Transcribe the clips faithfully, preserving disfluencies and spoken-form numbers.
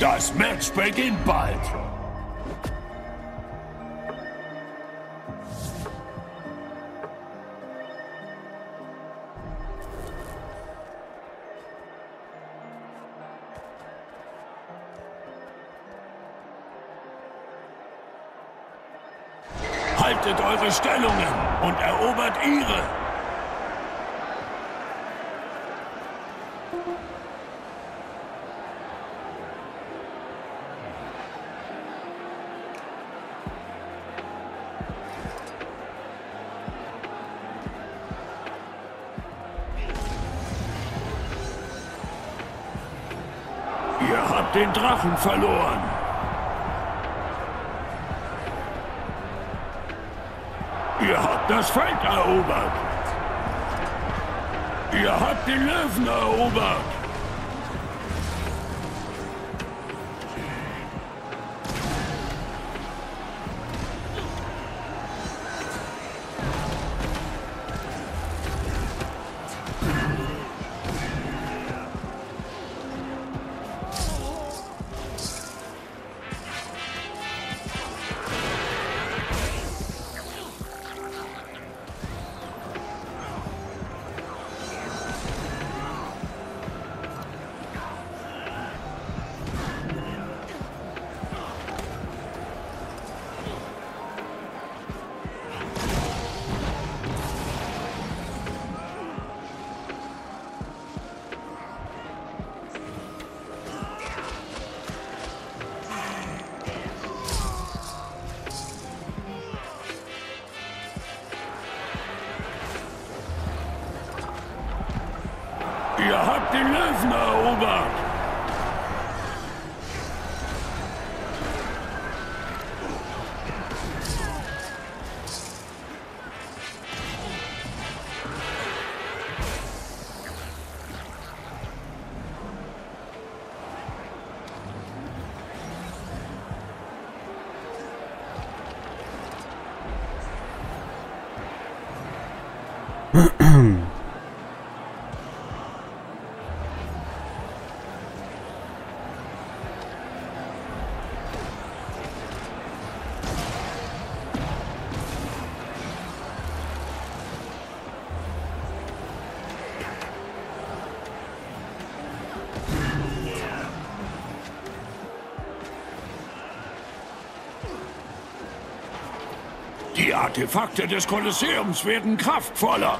Das Match beginnt bald. Haltet eure Stellungen und erobert ihre. Ihr habt den Drachen verloren. Ihr habt das Feld erobert. Ihr habt den Löwen erobert. Ihr habt den Löwen erobert! Die Artefakte des Kolosseums werden kraftvoller.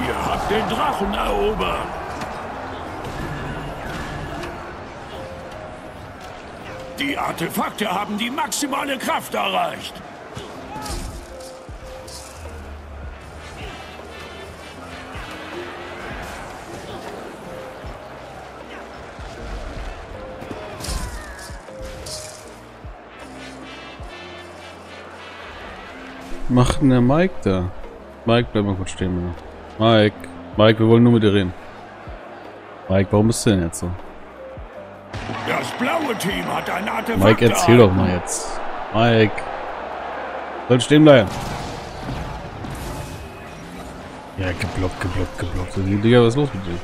Ihr habt den Drachen erobert. Die Artefakte haben die maximale Kraft erreicht. Macht denn der Mike da? Mike, bleib mal kurz stehen, Mann. Mike, Mike, wir wollen nur mit dir reden. Mike, warum bist du denn jetzt so? Das blaue Team hat ein Artefakt. Mike, erzähl doch mal jetzt. Mike. Soll stehen bleiben. Ja, geblockt, geblockt, geblockt. Digga, was ist los mit dir?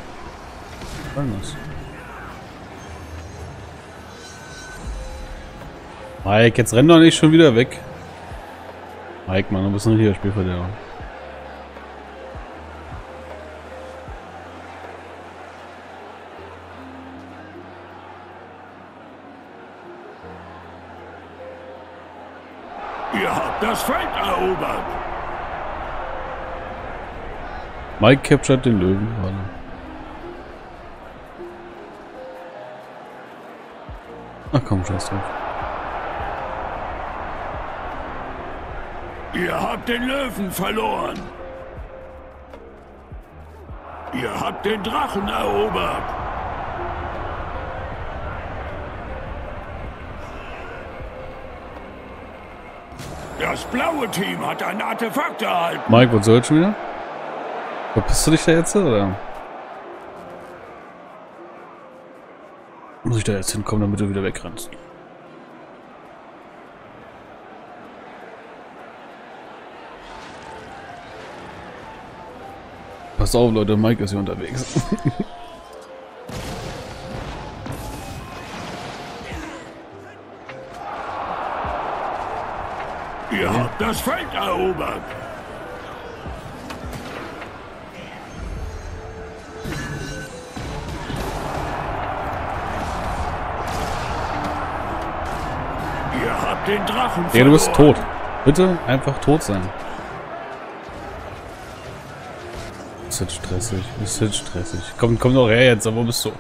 Was? Mike, jetzt renn doch nicht schon wieder weg. Mike, Mann, du bist noch hier, Spielverderber. Ihr habt das Feld erobert! Mike captured den Löwen. Ach komm, scheiß drauf. Ihr habt den Löwen verloren! Ihr habt den Drachen erobert! Das blaue Team hat ein Artefakt erhalten. Mike, was soll schon wieder? Verpisst du dich da jetzt, oder? Muss ich da jetzt hinkommen, damit du wieder wegrennst? Pass auf, Leute, Mike ist hier unterwegs. Ihr habt das Feld erobert! Ihr habt den Drachen verloren! Ja, du bist tot. Bitte einfach tot sein. Ist jetzt stressig, ist jetzt stressig. Komm, komm doch her jetzt, aber wo bist du?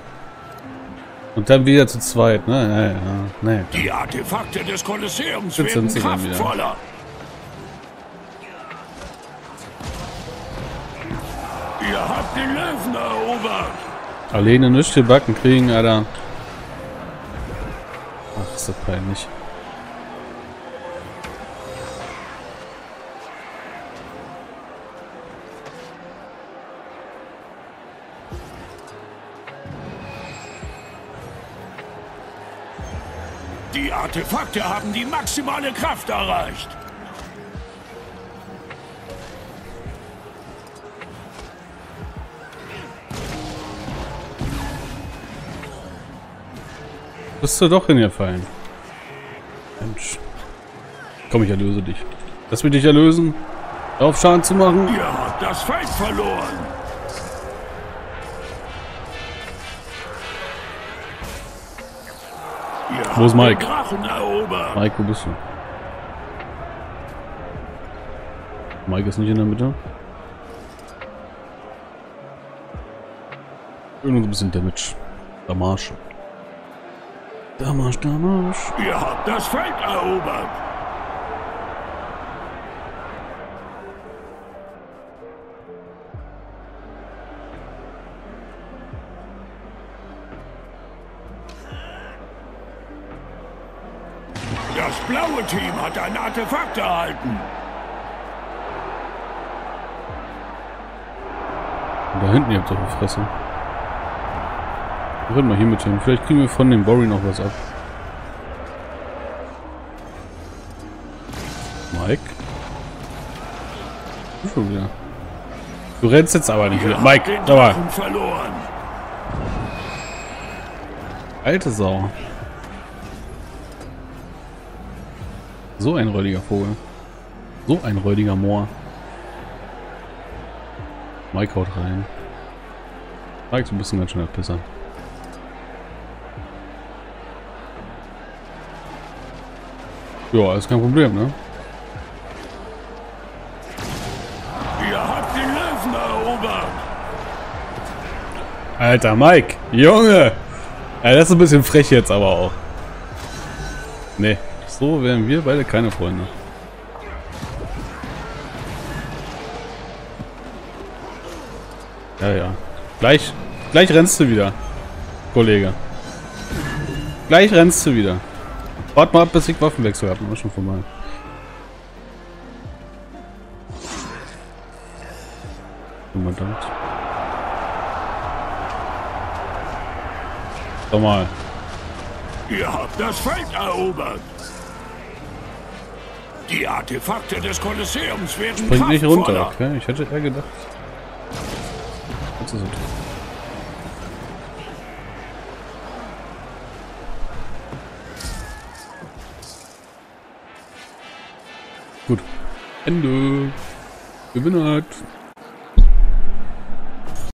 Und dann wieder zu zweit, ne? Ja, ja, ja. Nee. Die Artefakte des Kolosseums werden kraftvoller. Ihr habt den Löwen erobert. Alleine nichts gebacken kriegen, Alter. Ach, ist das peinlich. Die Artefakte haben die maximale Kraft erreicht. Bist du doch hingefallen. Mensch. Komm, ich erlöse dich. Lass mich dich erlösen. Hör auf, Schaden zu machen. Ihr habt das Feld verloren. Wo ist Mike? Mike, wo bist du? Mike ist nicht in der Mitte. Irgendwo ein bisschen Damage. Damage. Damage, Damage. Ihr habt das Feld erobert. Das blaue Team hat ein Artefakt erhalten. Und da hinten, ihr habt doch eine Fresse. Wir können mal hier mit hin. Vielleicht kriegen wir von dem Borry noch was ab. Mike? Du schon wieder. Du rennst jetzt aber nicht wieder. Mike, da war. Alte Sau. So ein räudiger Vogel. So ein räudiger Moor. Mike haut rein. Mike, du bist ein ganz schöner Pisser. Ja, ist kein Problem, ne? Ihr habt den Löwen erobert! Alter, Mike! Junge! Ja, das ist ein bisschen frech jetzt aber auch. Nee. So wären wir beide keine Freunde. Ja, ja. Gleich, gleich rennst du wieder, Kollege. Gleich rennst du wieder. Warte mal ab, bis ich Waffenwechsel habe. Das ist schon vorbei. Verdammt. Doch mal. Ihr habt das Feld erobert. Die Artefakte des Kolosseums werden kraftvoller. Spring nicht runter, okay? Ich hätte eher gedacht. Jetzt ist es. Gut. Ende. Gewinner hat.